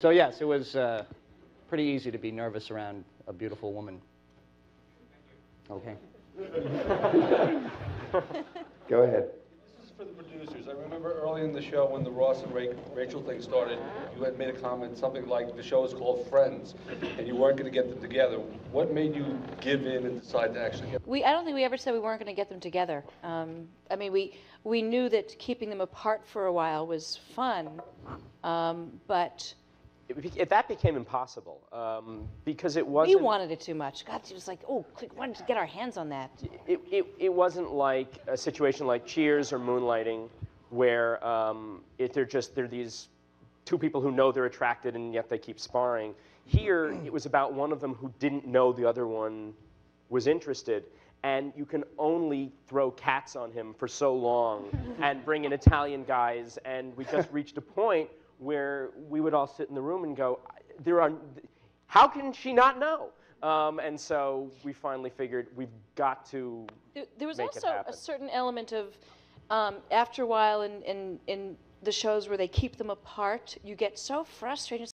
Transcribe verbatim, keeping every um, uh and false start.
So yes, it was uh, pretty easy to be nervous around a beautiful woman. Okay. Go ahead. This is for the producers. I remember early in the show when the Ross and Rachel thing started, you had made a comment, something like, the show is called Friends, and you weren't going to get them together. What made you give in and decide to actually get them? We, I don't think we ever said we weren't going to get them together. Um, I mean, we, we knew that keeping them apart for a while was fun, um, but... It, it, that became impossible um, because it wasn't. We wanted it too much. God, she was like, "Oh, quick, why don't you get our hands on that?" It, it it wasn't like a situation like Cheers or Moonlighting, where um, it, they're just they're these two people who know they're attracted and yet they keep sparring. Here, it was about one of them who didn't know the other one was interested, and you can only throw cats on him for so long and bring in Italian guys, and we just reached a point where we would all sit in the room and go, there are, how can she not know? Um, and so we finally figured we've got to There, there was make also a certain element of, um, after a while in, in, in the shows where they keep them apart, you get so frustrated.